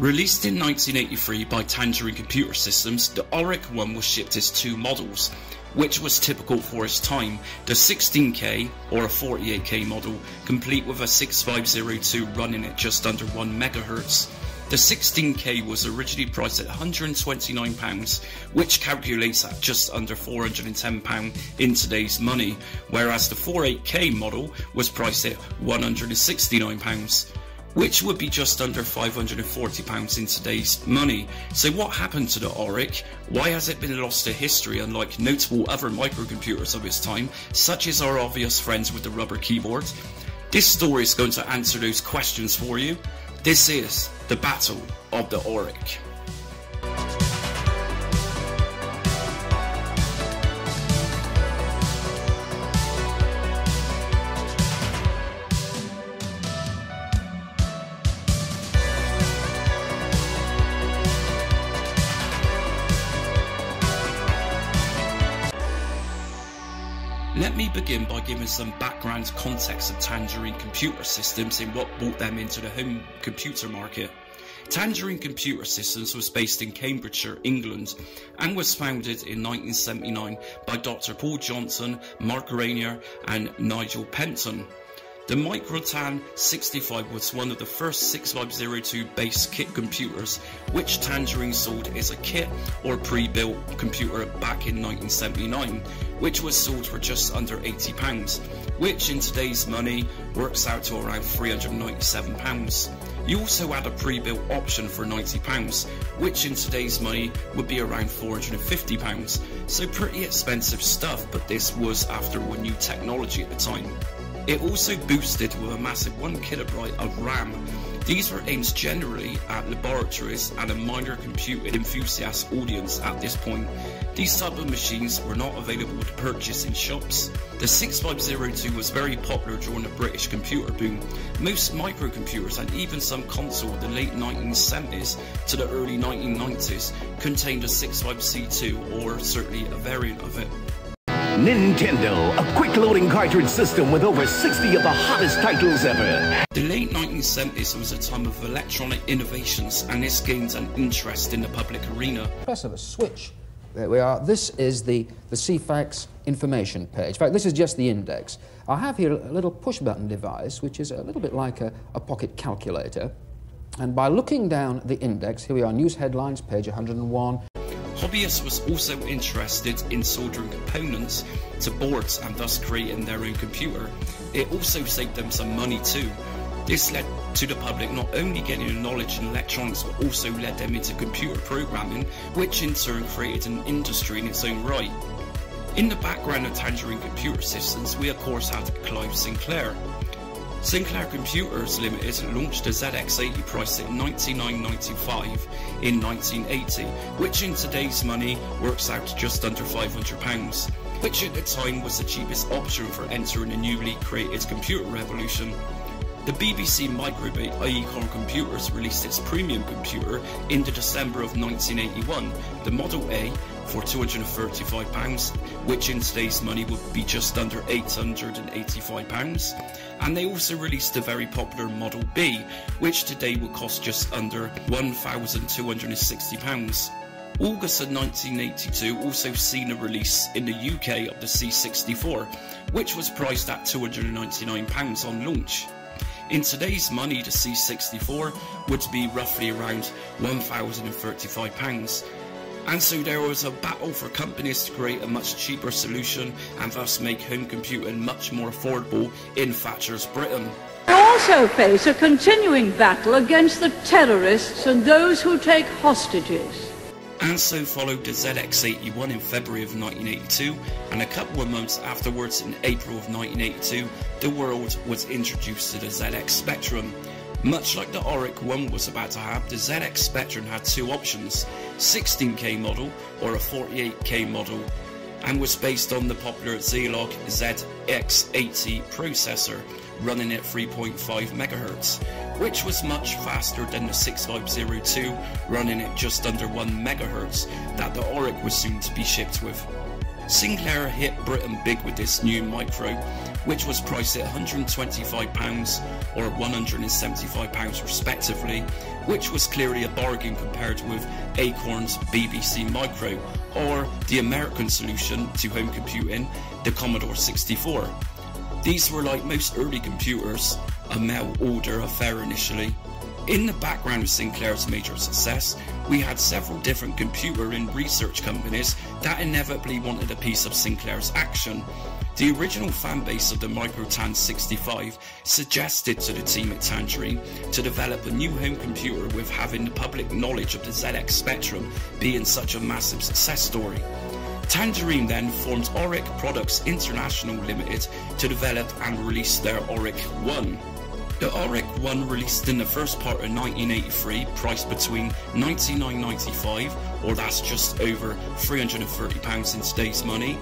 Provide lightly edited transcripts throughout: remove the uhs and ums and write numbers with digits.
Released in 1983 by Tangerine Computer Systems, the Oric-1 was shipped as two models, which was typical for its time, the 16K or a 48K model, complete with a 6502 running at just under 1 MHz. The 16K was originally priced at £129, which calculates at just under £410 in today's money, whereas the 48K model was priced at £169, which would be just under £540 in today's money. So what happened to the Oric? Why has it been lost to history unlike notable other microcomputers of its time, such as our obvious friends with the rubber keyboard? This story is going to answer those questions for you. This is the Battle of the Oric. Let me begin by giving some background context of Tangerine Computer Systems and what brought them into the home computer market. Tangerine Computer Systems was based in Cambridgeshire, England, and was founded in 1979 by Dr. Paul Johnson, Mark Rainier and Nigel Penton. The Microtan 65 was one of the first 6502 base kit computers which Tangerine sold as a kit or pre-built computer back in 1979, which was sold for just under £80, which in today's money works out to around £397. You also had a pre-built option for £90, which in today's money would be around £450, so pretty expensive stuff, but this was after a new technology at the time. It also boosted with a massive 1 KB of RAM. These were aimed generally at laboratories and a minor computer enthusiast audience at this point. These type of machines were not available to purchase in shops. The 6502 was very popular during the British computer boom. Most microcomputers and even some console of the late 1970s to the early 1990s contained a 65C2 or certainly a variant of it. Nintendo, a quick-loading cartridge system with over 60 of the hottest titles ever. The late 1970s was a time of electronic innovations, and this gained an interest in the public arena. Press of a switch. There we are. This is the Ceefax information page. In fact, this is just the index. I have here a little push-button device, which is a little bit like a pocket calculator. And by looking down the index, here we are, news headlines, page 101. Hobbyists was also interested in soldering components to boards and thus creating their own computer. It also saved them some money too. This led to the public not only getting knowledge in electronics but also led them into computer programming, which in turn created an industry in its own right. In the background of Tangerine Computer Systems, we of course had Clive Sinclair. Sinclair Computers Limited launched the ZX80 priced at £99.95 in 1980, which in today's money works out to just under £500, which at the time was the cheapest option for entering a newly created computer revolution. The BBC Microbit iEcon Computers released its premium computer in the December of 1981, the Model A, for £235, which in today's money would be just under £885. And they also released the very popular Model B, which today would cost just under £1,260. August of 1982 also seen a release in the UK of the C64, which was priced at £299 on launch. In today's money, the C64 would be roughly around £1,035. And so there was a battle for companies to create a much cheaper solution and thus make home computing much more affordable in Thatcher's Britain. We also face a continuing battle against the terrorists and those who take hostages. And so followed the ZX81 in February of 1982, and a couple of months afterwards in April of 1982, the world was introduced to the ZX Spectrum. Much like the Oric-1 was about to have, the ZX Spectrum had two options, 16K model or a 48K model, and was based on the popular Zilog ZX80 processor running at 3.5 MHz, which was much faster than the 6502 running at just under 1 MHz that the Oric was soon to be shipped with. Sinclair hit Britain big with this new micro, which was priced at £125 or £175 respectively, which was clearly a bargain compared with Acorn's BBC Micro or the American solution to home computing, the Commodore 64. These were, like most early computers, a mail-order affair initially. In the background of Sinclair's major success, we had several different computer and research companies that inevitably wanted a piece of Sinclair's action. The original fanbase of the Microtan 65 suggested to the team at Tangerine to develop a new home computer with having the public knowledge of the ZX Spectrum being such a massive success story. Tangerine then formed Oric Products International Limited to develop and release their Oric-1. The Oric-1, released in the first part of 1983, priced between £99.95, or that's just over £330 in today's money,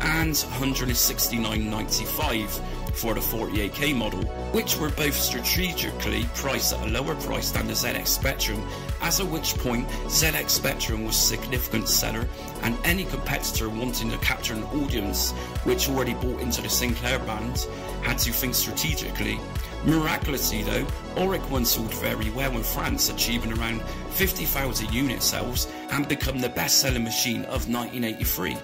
and £169.95 for the 48K model, which were both strategically priced at a lower price than the ZX Spectrum, as at which point ZX Spectrum was a significant seller and any competitor wanting to capture an audience which already bought into the Sinclair brand had to think strategically. Miraculously though, Oric-1 sold very well in France, achieving around 50,000 unit sales and become the best-selling machine of 1983.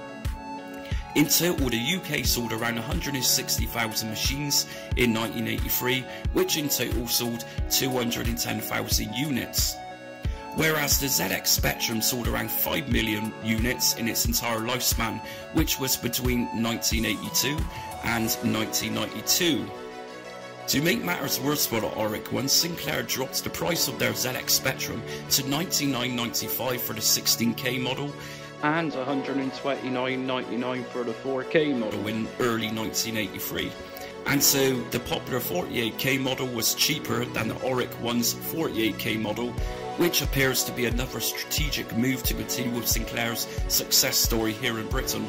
In total, the UK sold around 160,000 machines in 1983, which in total sold 210,000 units. Whereas the ZX Spectrum sold around 5 million units in its entire lifespan, which was between 1982 and 1992. To make matters worse for the Oric-1, Sinclair dropped the price of their ZX Spectrum to £99.95 for the 16K model and £129.99 for the 4K model in early 1983. And so the popular 48K model was cheaper than the Oric-1's 48K model, which appears to be another strategic move to continue with Sinclair's success story here in Britain.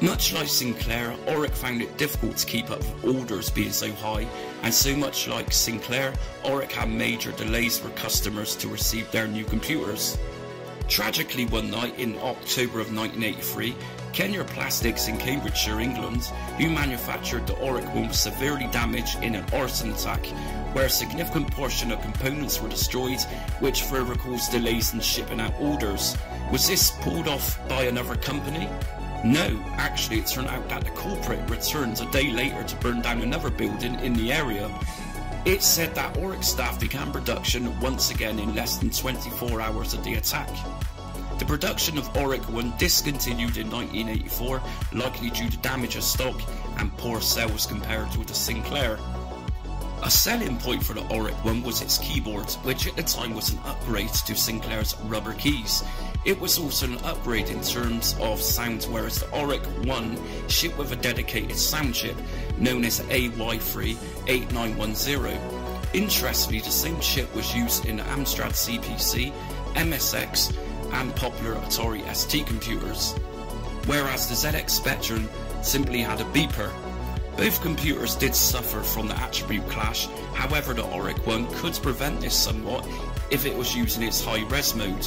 Much like Sinclair, Oric found it difficult to keep up with orders being so high, and so much like Sinclair, Oric had major delays for customers to receive their new computers. Tragically, one night in October of 1983, Kenyer Plastics in Cambridgeshire, England, who manufactured the Oric-1, was severely damaged in an arson attack, where a significant portion of components were destroyed, which further caused delays in shipping out orders. Was this pulled off by another company? No, actually it turned out that the culprit returned a day later to burn down another building in the area. It's said that Oric staff began production once again in less than 24 hours of the attack. The production of Oric-1 discontinued in 1984, likely due to damage of stock and poor sales compared with the Sinclair. A selling point for the Oric-1 was its keyboard, which at the time was an upgrade to Sinclair's rubber keys. It was also an upgrade in terms of sound, whereas the Oric-1 shipped with a dedicated sound chip known as AY38910. Interestingly, the same chip was used in the Amstrad CPC, MSX and popular Atari ST computers, whereas the ZX Spectrum simply had a beeper. Both computers did suffer from the attribute clash, however the Oric-1 could prevent this somewhat if it was used in its high-res mode.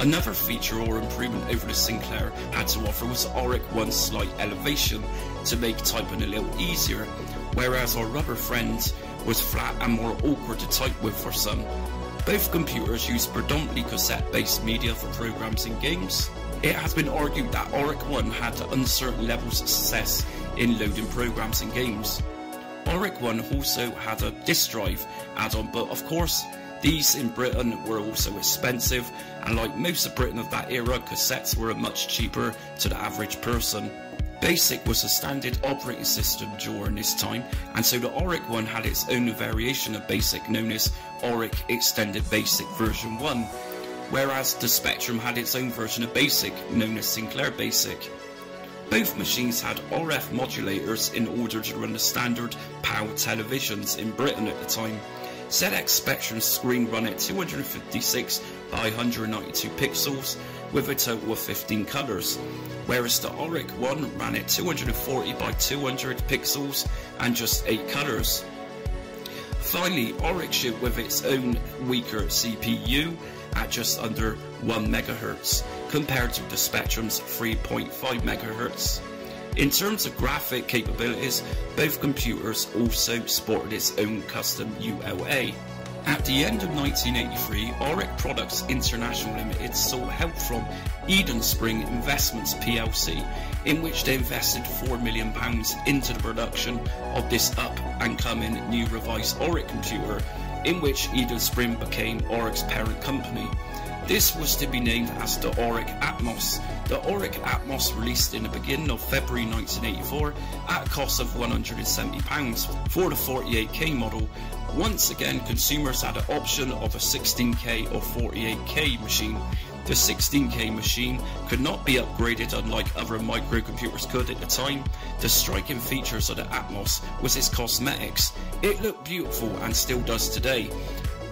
Another feature or improvement over the Sinclair had to offer was Oric-1's slight elevation to make typing a little easier, whereas our rubber friend was flat and more awkward to type with for some. Both computers used predominantly cassette-based media for programs and games. It has been argued that Oric-1 had uncertain levels of success in loading programs and games. Oric-1 also had a disk drive add-on, but of course these in Britain were also expensive, and like most of Britain of that era, cassettes were much cheaper to the average person. BASIC was a standard operating system during this time, and so the Oric-1 had its own variation of BASIC known as Oric Extended BASIC version 1. Whereas the Spectrum had its own version of BASIC, known as Sinclair BASIC. Both machines had RF modulators in order to run the standard PAL televisions in Britain at the time. ZX Spectrum's screen ran at 256 by 192 pixels with a total of 15 colours, whereas the Oric-1 ran at 240 by 200 pixels and just 8 colours. Finally, Oric shipped with its own weaker CPU at just under 1 MHz compared to the Spectrum's 3.5 MHz. In terms of graphic capabilities, both computers also sported its own custom ULA. At the end of 1983, Oric Products International Limited sought help from Eden Spring Investments PLC, in which they invested £4 million into the production of this up-and-coming new revised Oric computer, in which Eden Spring became Oric's parent company. This was to be named as the Oric Atmos. The Oric Atmos released in the beginning of February 1984 at a cost of £170 for the 48K model. Once again, consumers had an option of a 16K or 48K machine. The 16K machine could not be upgraded unlike other microcomputers could at the time. The striking features of the Atmos was its cosmetics. It looked beautiful and still does today.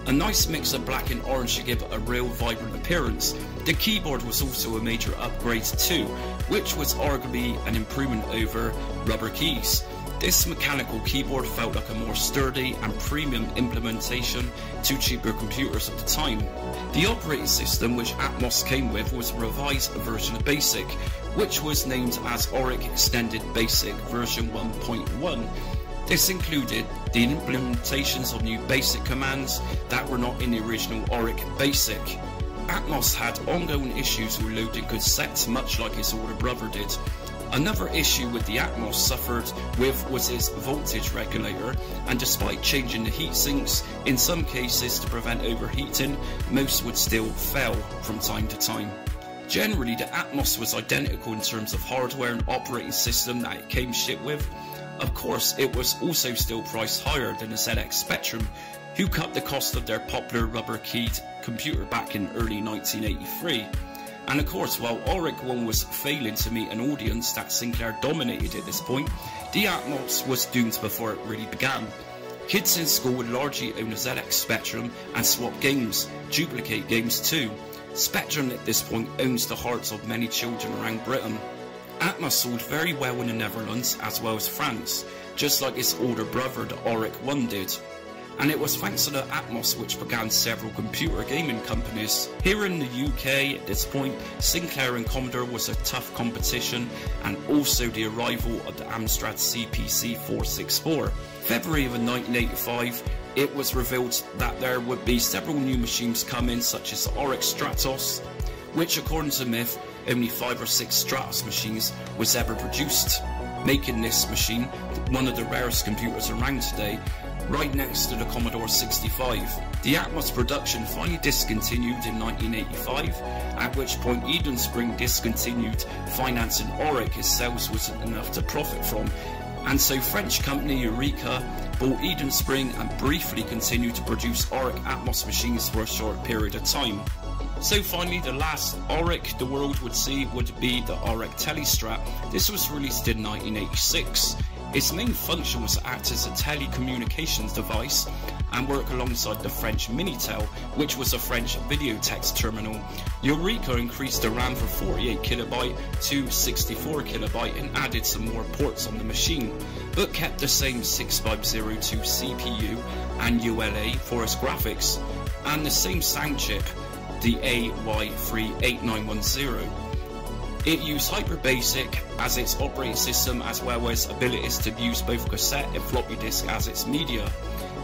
A nice mix of black and orange to give it a real vibrant appearance. The keyboard was also a major upgrade too, which was arguably an improvement over rubber keys. This mechanical keyboard felt like a more sturdy and premium implementation to cheaper computers at the time. The operating system which Atmos came with was a revised version of BASIC, which was named as Oric Extended BASIC version 1.1. This included the implementations of new BASIC commands that were not in the original Oric BASIC. Atmos had ongoing issues with loading good sets, much like its older brother did. Another issue with the Atmos suffered with was its voltage regulator, and despite changing the heat sinks, in some cases to prevent overheating, most would still fail from time to time. Generally, the Atmos was identical in terms of hardware and operating system that it came shipped with. Of course, it was also still priced higher than the ZX Spectrum, who cut the cost of their popular rubber-keyed computer back in early 1983. And of course, while Oric-1 was failing to meet an audience that Sinclair dominated at this point, the Atmos was doomed before it really began. Kids in school would largely own a ZX Spectrum and swap games, duplicate games too. Spectrum at this point owns the hearts of many children around Britain. Atmos sold very well in the Netherlands as well as France, just like its older brother the Oric-1 did. And it was thanks to the Atmos which began several computer gaming companies. Here in the UK at this point, Sinclair and Commodore was a tough competition, and also the arrival of the Amstrad CPC 464. February of 1985, it was revealed that there would be several new machines coming, such as Oric Stratos, which according to myth, only 5 or 6 Stratos machines was ever produced, making this machine one of the rarest computers around today, right next to the Commodore 65. The Atmos production finally discontinued in 1985, at which point Eden Spring discontinued financing Oric as sales wasn't enough to profit from, and so French company Eureka bought Eden Spring and briefly continued to produce Oric Atmos machines for a short period of time. So finally, the last Oric the world would see would be the Oric Telestrat. This was released in 1986. Its main function was to act as a telecommunications device and work alongside the French Minitel, which was a French video text terminal. Eureka increased the RAM from 48KB to 64KB and added some more ports on the machine, but kept the same 6502 CPU and ULA for its graphics, and the same sound chip, the AY38910. It used Hyper BASIC as its operating system, as well as abilities to use both cassette and floppy disk as its media.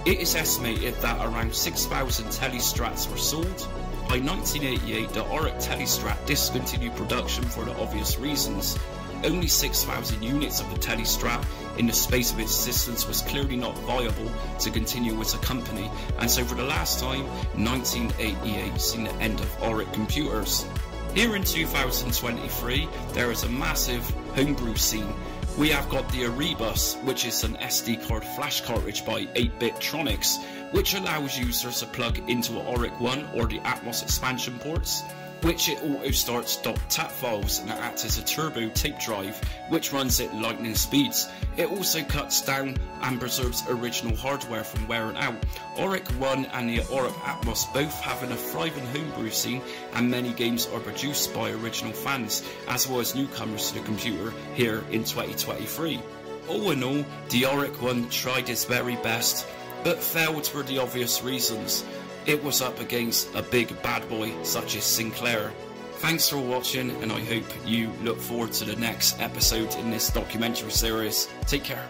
It is estimated that around 6,000 Telestrats were sold. By 1988, the Oric Telestrat discontinued production for the obvious reasons. Only 6,000 units of the Telestrat in the space of its existence was clearly not viable to continue as a company, and so for the last time, 1988 seen the end of Oric computers. Here in 2023, there is a massive homebrew scene. We have got the Oribus, which is an SD card flash cartridge by 8bittronics, which allows users to plug into an Oric-1 or the Atmos expansion ports, which it auto starts .tat files and acts as a turbo tape drive which runs at lightning speeds. It also cuts down and preserves original hardware from wearing out. Oric-1 and the Oric Atmos both having a thriving homebrew scene, and many games are produced by original fans as well as newcomers to the computer here in 2023. All in all, the Oric-1 tried its very best but failed for the obvious reasons. It was up against a big bad boy such as Sinclair. Thanks for watching, and I hope you look forward to the next episode in this documentary series. Take care.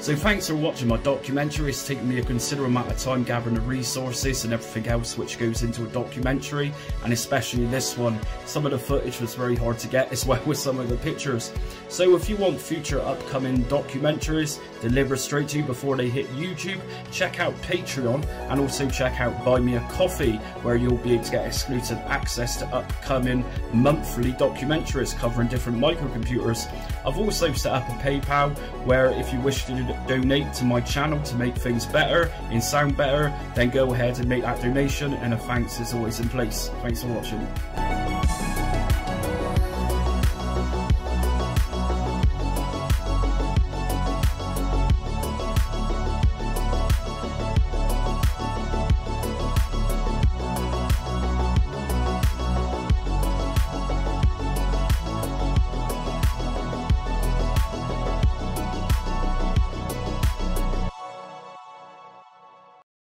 So thanks for watching my documentary. It's taken me a considerable amount of time gathering the resources and everything else which goes into a documentary, and especially this one. Some of the footage was very hard to get as well with some of the pictures. So if you want future upcoming documentaries delivered straight to you before they hit YouTube, check out Patreon and also check out Buy Me a Coffee, where you'll be able to get exclusive access to upcoming monthly documentaries covering different microcomputers. I've also set up a PayPal where if you wish to donate to my channel to make things better and sound better, then go ahead and make that donation, and a thanks is always in place. Thanks for watching.